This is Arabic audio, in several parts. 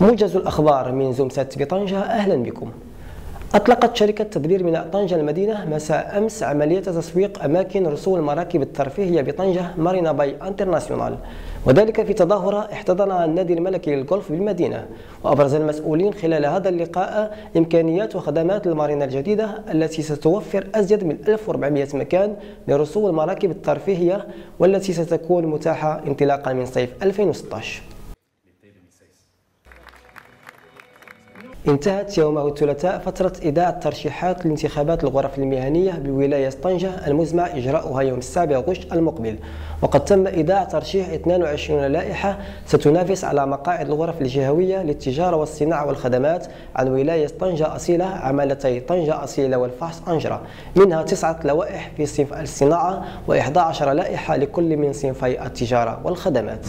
موجز الأخبار من زوم سات بطنجة، أهلا بكم. أطلقت شركة تدبير ميناء طنجة المدينة مساء أمس عملية تسويق أماكن رسوم المراكب الترفيهية بطنجة مارينا باي انترناسيونال، وذلك في تظاهرة احتضنها النادي الملكي للغولف بالمدينة. وأبرز المسؤولين خلال هذا اللقاء إمكانيات وخدمات المارينا الجديدة التي ستوفر أزيد من 1400 مكان لرسوم المراكب الترفيهية، والتي ستكون متاحة انطلاقا من صيف 2016. انتهت يوم الثلاثاء فترة إداء ترشيحات لانتخابات الغرف المهنية بولاية طنجة المزمع إجراؤها يوم 7 غشت المقبل، وقد تم إداء ترشيح 22 لائحة ستنافس على مقاعد الغرف الجهوية للتجارة والصناعة والخدمات عن ولاية طنجة أصيلة عملتي طنجة أصيلة والفحص أنجرة، منها 9 لوائح في صنف الصناعة و11 لائحة لكل من صنفي التجارة والخدمات.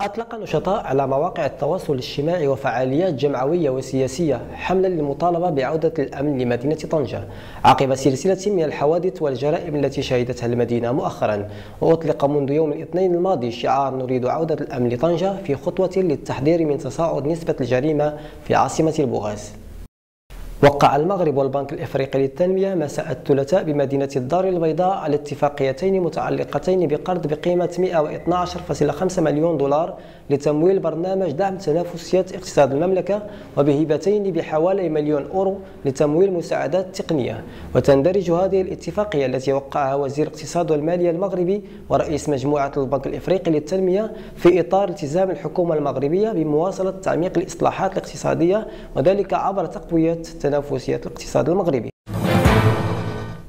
أطلق نشطاء على مواقع التواصل الاجتماعي وفعاليات جمعوية وسياسية حملا للمطالبة بعودة الأمن لمدينة طنجة عقب سلسلة من الحوادث والجرائم التي شهدتها المدينة مؤخرا. وأطلق منذ يوم الاثنين الماضي شعار نريد عودة الأمن لطنجة في خطوة للتحذير من تصاعد نسبة الجريمة في عاصمة البوغاز. وقع المغرب والبنك الافريقي للتنميه مساء الثلاثاء بمدينه الدار البيضاء على اتفاقيتين متعلقتين بقرض بقيمه 112.5 مليون دولار لتمويل برنامج دعم تنافسيه اقتصاد المملكه، وبهبتين بحوالي مليون اورو لتمويل مساعدات تقنيه. وتندرج هذه الاتفاقيه التي وقعها وزير الاقتصاد والماليه المغربي ورئيس مجموعه البنك الافريقي للتنميه في اطار التزام الحكومه المغربيه بمواصله تعميق الاصلاحات الاقتصاديه، وذلك عبر تقويه تنافسية الاقتصاد المغربي.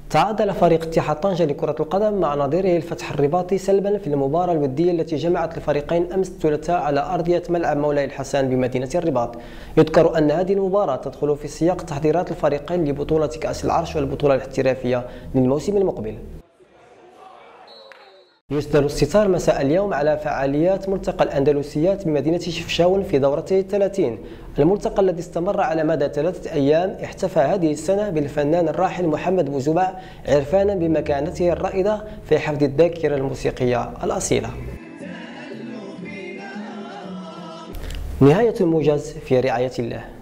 تعادل فريق اتحاد طنجة لكرة القدم مع نظيره الفتح الرباطي سلبا في المباراة الودية التي جمعت الفريقين أمس الثلاثاء على أرضية ملعب مولاي الحسن بمدينة الرباط. يذكر أن هذه المباراة تدخل في سياق تحضيرات الفريقين لبطولة كاس العرش والبطولة الاحترافية للموسم المقبل. يسدل الستار مساء اليوم على فعاليات ملتقى الأندلسيات بمدينة شفشاون في دورته 30. الملتقى الذي استمر على مدى 3 أيام احتفى هذه السنة بالفنان الراحل محمد بو زبع عرفانا بمكانته الرائدة في حفظ الذاكرة الموسيقية الأصيلة. نهاية الموجز في رعاية الله.